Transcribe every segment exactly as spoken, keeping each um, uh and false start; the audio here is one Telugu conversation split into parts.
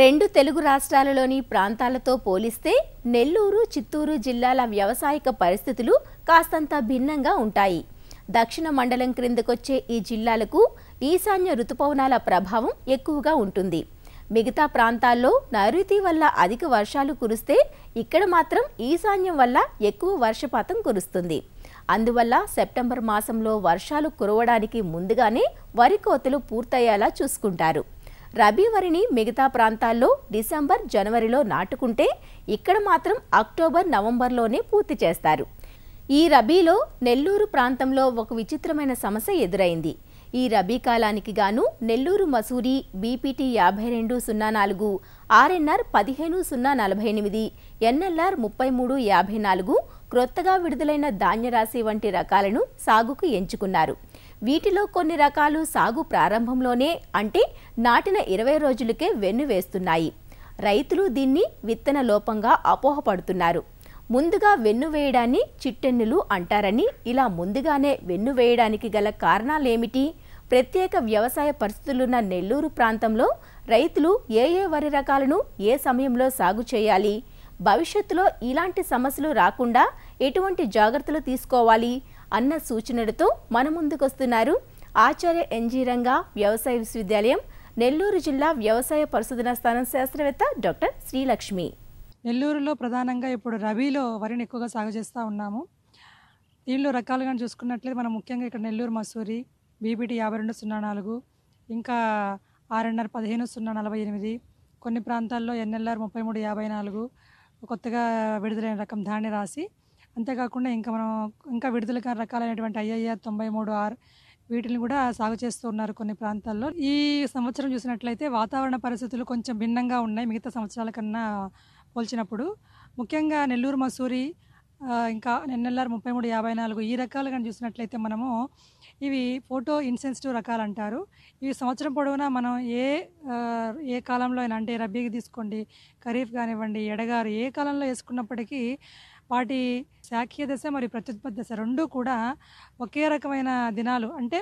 రెండు తెలుగు రాష్ట్రాలలోని ప్రాంతాలతో పోలిస్తే నెల్లూరు, చిత్తూరు జిల్లాల వ్యావసాయిక పరిస్థితులు కాస్తంత భిన్నంగా ఉంటాయి. దక్షిణ మండలం క్రిందకొచ్చే ఈ జిల్లాలకు ఈశాన్య ఋతుపవనాల ప్రభావం ఎక్కువగా ఉంటుంది. మిగతా ప్రాంతాల్లో నైరుతి వల్ల అధిక వర్షాలు కురిస్తే ఇక్కడ మాత్రం ఈశాన్యం వల్ల ఎక్కువ వర్షపాతం కురుస్తుంది. అందువల్ల సెప్టెంబర్ మాసంలో వర్షాలు కురవడానికి ముందుగానే వరి కోతలు పూర్తయ్యేలా చూసుకుంటారు. రబీ వరిని మిగతా ప్రాంతాల్లో డిసెంబర్, జనవరిలో నాటుకుంటే ఇక్కడ మాత్రం అక్టోబర్, నవంబర్లోనే పూర్తి చేస్తారు. ఈ రబీలో నెల్లూరు ప్రాంతంలో ఒక విచిత్రమైన సమస్య ఎదురైంది. ఈ రబీ కాలానికి గాను నెల్లూరు మసూరి బీపీటీ యాభై రెండు సున్నా నాలుగు, ఆర్ఎన్ఆర్ పదిహేను సున్నా నలభై ఎనిమిది, ఎన్ఎల్ఆర్ ముప్పై మూడు యాభై నాలుగు క్రొత్తగా విడుదలైన ధాన్యరాశి వంటి రకాలను సాగుకు ఎంచుకున్నారు. వీటిలో కొన్ని రకాలు సాగు ప్రారంభంలోనే, అంటే నాటిన ఇరవై రోజులకే వెన్ను వేస్తున్నాయి. రైతులు దీన్ని విత్తన లోపంగా అపోహపడుతున్నారు. ముందుగా వెన్ను వేయడాన్ని చిట్టెన్నులు అంటారని, ఇలా ముందుగానే వెన్ను వేయడానికి గల కారణాలేమిటి? ప్రత్యేక వ్యవసాయ పరిస్థితులున్న నెల్లూరు ప్రాంతంలో రైతులు ఏ ఏ వరి రకాలను ఏ సమయంలో సాగు చేయాలి? భవిష్యత్తులో ఇలాంటి సమస్యలు రాకుండా ఎటువంటి జాగ్రత్తలు తీసుకోవాలి అన్న సూచనలతో మన ముందుకొస్తున్నారు ఆచార్య ఎన్జీ రంగా వ్యవసాయ విశ్వవిద్యాలయం, నెల్లూరు జిల్లా వ్యవసాయ పరిశోధనా స్థానం శాస్త్రవేత్త డాక్టర్ శ్రీ లక్ష్మి. నెల్లూరులో ప్రధానంగా ఇప్పుడు రబీలో వరిని ఎక్కువగా సాగు చేస్తూ ఉన్నాము. దీనిలో రకాలుగా చూసుకున్నట్లయితే మనం ముఖ్యంగా ఇక్కడ నెల్లూరు మసూరి, బీబీటీ యాభై రెండు సున్నా నాలుగు, ఇంకా ఆర్ఎన్ఆర్ పదిహేను సున్నా నలభై ఎనిమిది, కొన్ని ప్రాంతాల్లో ఎన్ఎల్ఆర్ ముప్పై మూడు యాభై నాలుగు, కొత్తగా విడుదలైన రకం ధాన్య రాసి, అంతేకాకుండా ఇంకా మనం ఇంకా విడుదల రకాలైనటువంటి ఐఐఆర్ తొంభై మూడు ఆర్, వీటిని కూడా సాగు చేస్తూ ఉన్నారు కొన్ని ప్రాంతాల్లో. ఈ సంవత్సరం చూసినట్లయితే వాతావరణ పరిస్థితులు కొంచెం భిన్నంగా ఉన్నాయి మిగతా సంవత్సరాల కన్నా పోల్చినప్పుడు. ముఖ్యంగా నెల్లూరు మసూరి ఇంకా ఎన్ఎల్ఆర్ ముప్పై మూడు యాభై నాలుగు, ఈ రకాలు కానీ చూసినట్లయితే మనము ఇవి ఫోటో ఇన్సెన్సిటివ్ రకాలు అంటారు. ఇవి సంవత్సరం పొడవునా మనం ఏ ఏ కాలంలో అయినా, అంటే రబీకి తీసుకోండి, ఖరీఫ్ కానివ్వండి, ఎడగారు, ఏ కాలంలో వేసుకున్నప్పటికీ వాటి శాఖీయ దశ మరియు ప్రత్యుత్పత్తి దశ రెండూ కూడా ఒకే రకమైన దినాలు, అంటే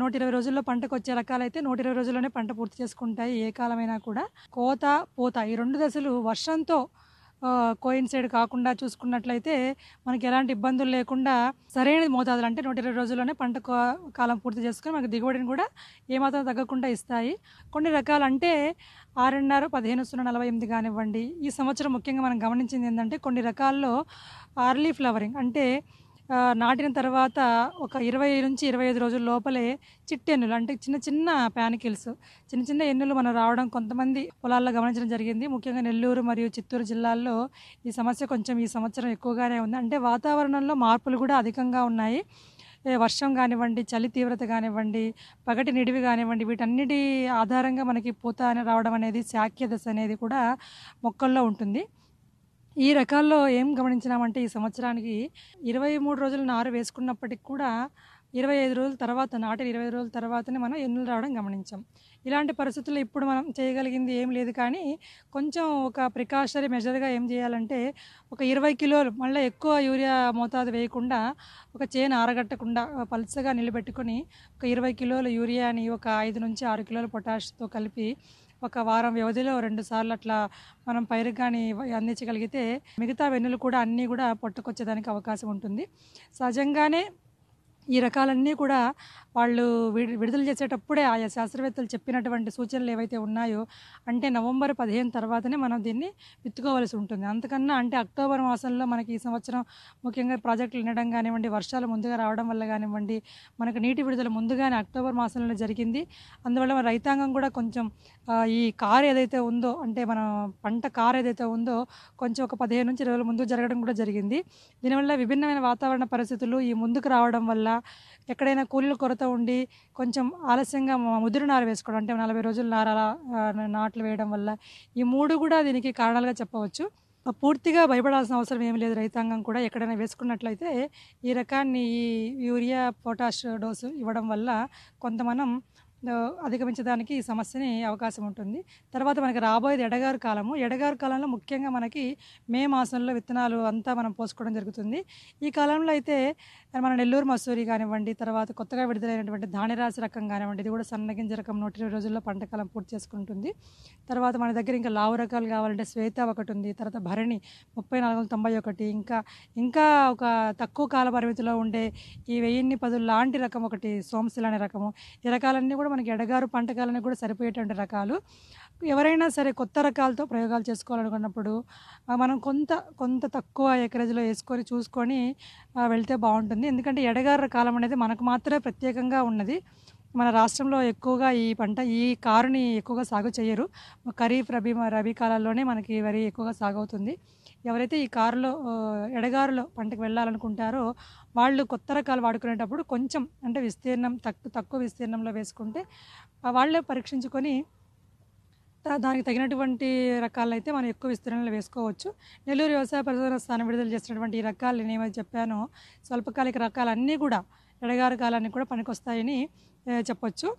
నూట ఇరవై రోజుల్లో పంటకు వచ్చే రకాలైతే నూట ఇరవై రోజుల్లోనే పంట పూర్తి చేసుకుంటాయి. ఏ కాలమైనా కూడా కోత, పూత ఈ రెండు దశలు వర్షంతో కోయిన్సైడ్ కాకుండా చూసుకున్నట్లయితే మనకి ఎలాంటి ఇబ్బందులు లేకుండా సరైన మోతాదులు, అంటే నూట ఇరవై రోజుల్లోనే పంట కాలం పూర్తి చేసుకుని మనకు దిగుబడిని కూడా ఏమాత్రం తగ్గకుండా ఇస్తాయి. కొన్ని రకాలు, అంటే ఆర్ఎన్ఆర్ పదిహేను సున్నా నలభై ఎనిమిది కానివ్వండి, ఈ సంవత్సరం ముఖ్యంగా మనం గమనించింది ఏంటంటే కొన్ని రకాల్లో ఆర్లీ ఫ్లవరింగ్, అంటే నాటిన తర్వాత ఒక ఇరవై నుంచి ఇరవై ఐదు రోజుల లోపలే చిట్టెన్నులు, అంటే చిన్న చిన్న ప్యానికిల్స్, చిన్న చిన్న ఎన్నులు మనం రావడం కొంతమంది పొలాల్లో గమనించడం జరిగింది. ముఖ్యంగా నెల్లూరు మరియు చిత్తూరు జిల్లాల్లో ఈ సమస్య కొంచెం ఈ సంవత్సరం ఎక్కువగానే ఉంది. అంటే వాతావరణంలో మార్పులు కూడా అధికంగా ఉన్నాయి. వర్షం కానివ్వండి, చలి తీవ్రత కానివ్వండి, పగటి నిడివి కానివ్వండి, వీటన్నిటి ఆధారంగా మనకి పూత రావడం అనేది, శాఖ్య దశ అనేది కూడా మొక్కల్లో ఉంటుంది. ఈ రకాల్లో ఏం గమనించినామంటే ఈ సంవత్సరానికి ఇరవై మూడు రోజులు నారు వేసుకున్నప్పటికి కూడా ఇరవై ఐదు రోజుల తర్వాత, నాటిన ఇరవై రోజుల తర్వాతనే మనం ఎన్నులు రావడం గమనించాం. ఇలాంటి పరిస్థితుల్లో ఇప్పుడు మనం చేయగలిగింది ఏం లేదు, కానీ కొంచెం ఒక ప్రికాషనరీ మెజర్గా ఏం చేయాలంటే ఒక ఇరవై కిలోలు, మళ్ళీ ఎక్కువ యూరియా మోతాదు వేయకుండా, ఒక చేను ఆరగట్టకుండా పలుచగా నిలబెట్టుకొని ఒక ఇరవై కిలోల యూరియాని ఒక ఐదు నుంచి ఆరు కిలోల పొటాష్తో కలిపి ఒక వారం వ్యవధిలో రెండు సార్లు అట్లా మనం పైరు కానీ అందించగలిగితే మిగతా వెన్నులు కూడా అన్నీ కూడా పొట్టుకొచ్చేదానికి అవకాశం ఉంటుంది. సహజంగానే ఈ రకాలన్నీ కూడా వాళ్ళు విడుదల చేసేటప్పుడే ఆయా శాస్త్రవేత్తలు చెప్పినటువంటి సూచనలు ఏవైతే ఉన్నాయో, అంటే నవంబర్ పదిహేను తర్వాతనే మనం దీన్ని విత్తుకోవాల్సి ఉంటుంది. అంతకన్నా, అంటే అక్టోబర్ మాసంలో మనకి ఈ సంవత్సరం ముఖ్యంగా ప్రాజెక్టులు వినడం కానివ్వండి, వర్షాలు ముందుగా రావడం వల్ల కానివ్వండి, మనకు నీటి విడుదల ముందుగానే అక్టోబర్ మాసంలో జరిగింది. అందువల్ల రైతాంగం కూడా కొంచెం ఈ కారు ఏదైతే ఉందో, అంటే మనం పంట కారు ఏదైతే ఉందో, కొంచెం ఒక పదిహేను నుంచి ఇరవై రోజుల ముందు జరగడం కూడా జరిగింది. దీనివల్ల విభిన్నమైన వాతావరణ పరిస్థితులు ఈ ముందుకు రావడం వల్ల ఎక్కడైనా కూలీల కొరత ఉండి కొంచెం ఆలస్యంగా ముదురు నారు వేసుకోవడం, అంటే నలభై రోజులు నార నాట్లు వేయడం వల్ల, ఈ మూడు కూడా దీనికి కారణాలుగా చెప్పవచ్చు. పూర్తిగా భయపడాల్సిన అవసరం ఏమి లేదు. రైతాంగం కూడా ఎక్కడైనా వేసుకున్నట్లయితే ఈ రకాన్ని ఈ యూరియా పొటాష్ డోసు ఇవ్వడం వల్ల కొంత మనం అధిగమించడానికి ఈ సమస్యని అవకాశం ఉంటుంది. తర్వాత మనకి రాబోయేది ఎడగారు కాలము. ఎడగారు కాలంలో ముఖ్యంగా మనకి మే మాసంలో విత్తనాలు అంతా మనం పోసుకోవడం జరుగుతుంది. ఈ కాలంలో అయితే మన నెల్లూరు మసూరి కానివ్వండి, తర్వాత కొత్తగా విడుదలైనటువంటి ధాన్యరాశి రకం కానివ్వండి, ఇది కూడా సన్నగింజ రకం నూట ఇరవై రోజుల్లో పంటకాలం పూర్తి చేసుకుంటుంది. తర్వాత మన దగ్గర ఇంకా లావు రకాలు కావాలంటే శ్వేత ఒకటి ఉంది, తర్వాత భరణి ముప్పై నాలుగు వందల తొంభై ఒకటి, ఇంకా ఇంకా ఒక తక్కువ కాల పరిమితిలో ఉండే ఈ వెయ్యిన్ని పదులు లాంటి రకం ఒకటి సోమశిల అనే రకము. ఈ రకాలన్నీ కూడా మనకి ఎడగారు పంటకాలని కూడా సరిపోయేటువంటి రకాలు. ఎవరైనా సరే కొత్త రకాలతో ప్రయోగాలు చేసుకోవాలనుకున్నప్పుడు మనం కొంత కొంత తక్కువ ఎకరేజ్లో వేసుకొని చూసుకొని వెళ్తే బాగుంటుంది. ఎందుకంటే ఎడగారు కాలం అనేది మనకు మాత్రమే ప్రత్యేకంగా ఉన్నది. మన రాష్ట్రంలో ఎక్కువగా ఈ పంట ఈ కారుని ఎక్కువగా సాగు చేయరు. ఖరీఫ్ రబీ రబీ కాలాల్లోనే మనకి వరి ఎక్కువగా సాగు అవుతుంది. ఎవరైతే ఈ కారులో ఎడగారులో పంటకు వెళ్ళాలనుకుంటారో వాళ్ళు కొత్త రకాలు వాడుకునేటప్పుడు కొంచెం అంటే విస్తీర్ణం తక్కువ తక్కువ విస్తీర్ణంలో వేసుకుంటే వాళ్ళే పరీక్షించుకొని దానికి తగినటువంటి రకాలైతే మనం ఎక్కువ విస్తీర్ణంలో వేసుకోవచ్చు. నెల్లూరు వ్యవసాయ పరిశోధన స్థానం విడుదల చేసినటువంటి ఈ రకాలు నేనేమైతే చెప్పానో స్వల్పకాలిక రకాలన్నీ కూడా ఎడగారు కాలానికి కూడా పనికొస్తాయని చెప్పొచ్చు.